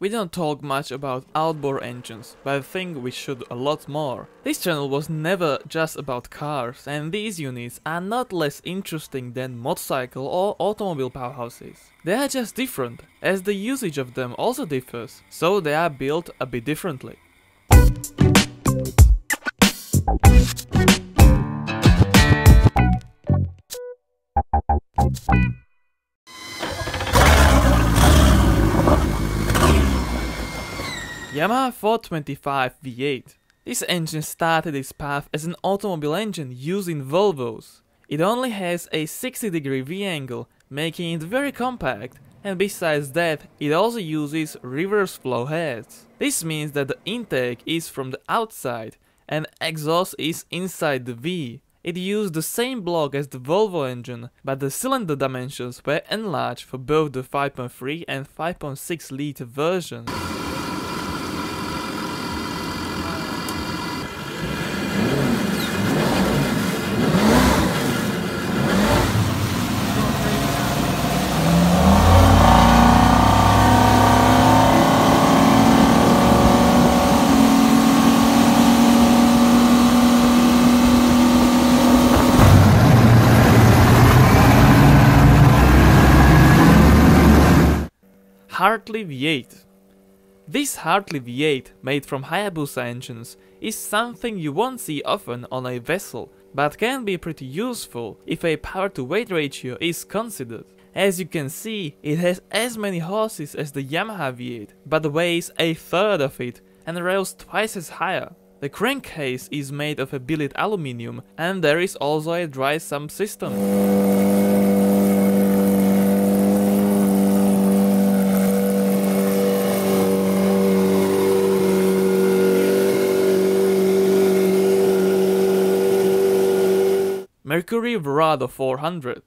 We don't talk much about outboard engines, but I think we should a lot more. This channel was never just about cars, and these units are not less interesting than motorcycle or automobile powerhouses. They are just different, as the usage of them also differs, so they are built a bit differently. Yamaha 425 V8. This engine started its path as an automobile engine used in Volvos. It only has a 60-degree V-angle, making it very compact, and besides that, it also uses reverse flow heads. This means that the intake is from the outside, and exhaust is inside the V. It used the same block as the Volvo engine, but the cylinder dimensions were enlarged for both the 5.3 and 5.6 litre versions. Hartley V8. This Hartley V8, made from Hayabusa engines, is something you won't see often on a vessel, but can be pretty useful if a power-to-weight ratio is considered. As you can see, it has as many horses as the Yamaha V8, but weighs a third of it and rails twice as higher. The crankcase is made of a billet aluminium, and there is also a dry sump system. Mercury Verado 400.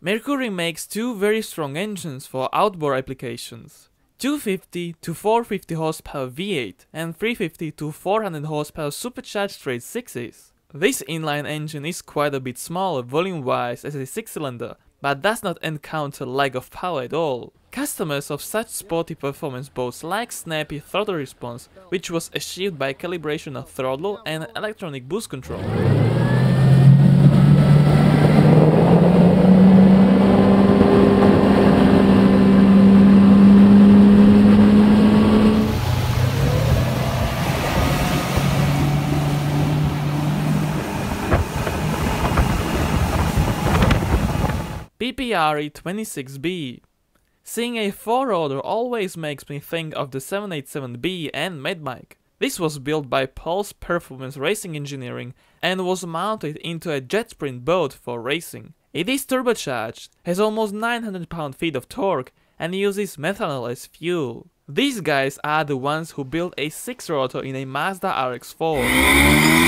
Mercury makes two very strong engines for outboard applications. 250 to 450 horsepower V8 and 350 to 400 horsepower supercharged straight 6s. This inline engine is quite a bit smaller volume-wise as a 6-cylinder, but does not encounter lack of power at all. Customers of such sporty performance boats like snappy throttle response, which was achieved by calibration of throttle and electronic boost control. RE26B. Seeing a 4-rotor always makes me think of the 787B and Mad Mike. This was built by Pulse Performance Racing Engineering and was mounted into a jet sprint boat for racing. It is turbocharged, has almost 900 pound-feet of torque and uses methanol as fuel. These guys are the ones who built a 6-rotor in a Mazda RX-4.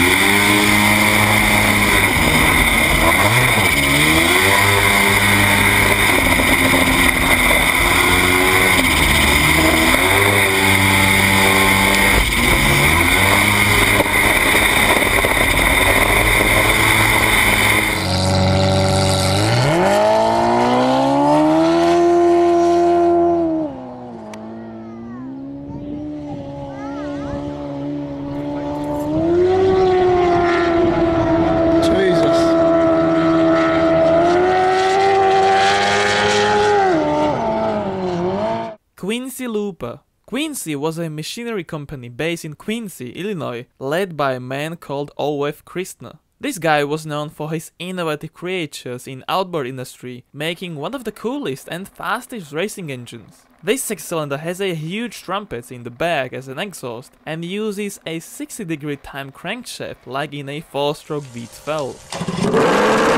Quincy Looper. Quincy was a machinery company based in Quincy, Illinois, led by a man called O.F. Christner. This guy was known for his innovative creations in outboard industry, making one of the coolest and fastest racing engines. This 6-cylinder has a huge trumpet in the back as an exhaust and uses a 60-degree time crankshaft like in a 4-stroke V12.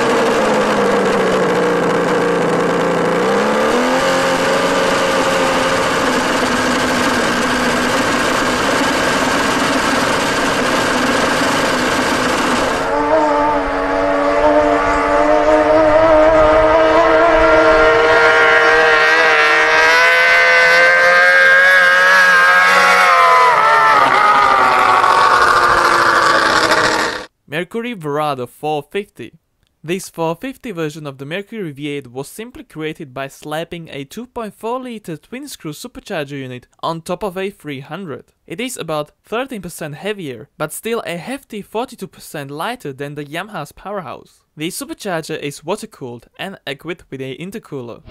Mercury Verado 450. This 450 version of the Mercury V8 was simply created by slapping a 2.4-litre twin-screw supercharger unit on top of a 300. It is about 13% heavier, but still a hefty 42% lighter than the Yamaha's powerhouse. The supercharger is water-cooled and equipped with an intercooler.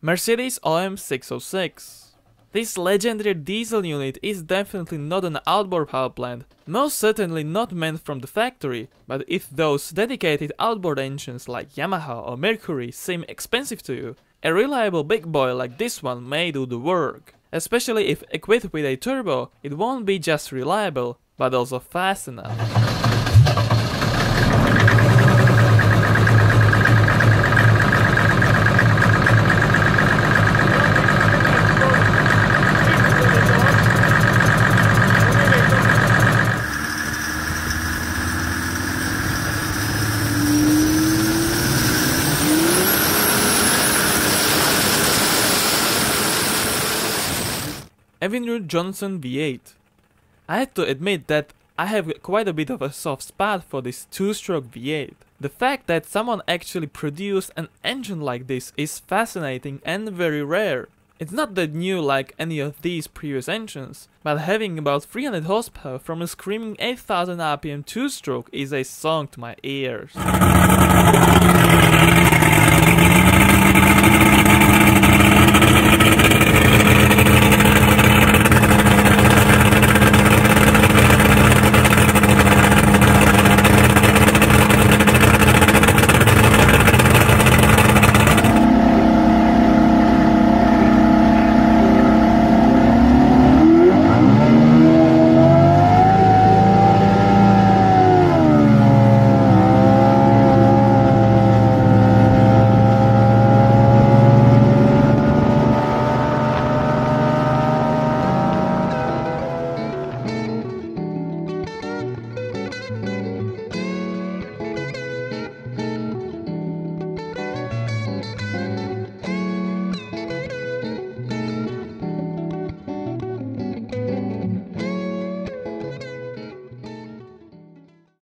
Mercedes OM606. This legendary diesel unit is definitely not an outboard power plant, most certainly not meant from the factory, but if those dedicated outboard engines like Yamaha or Mercury seem expensive to you, a reliable big boy like this one may do the work. Especially if equipped with a turbo, it won't be just reliable, but also fast enough. Evinrude Johnson V8. I have to admit that I have quite a bit of a soft spot for this two-stroke V8. The fact that someone actually produced an engine like this is fascinating and very rare. It's not that new like any of these previous engines, but having about 300 horsepower from a screaming 8000 RPM two-stroke is a song to my ears.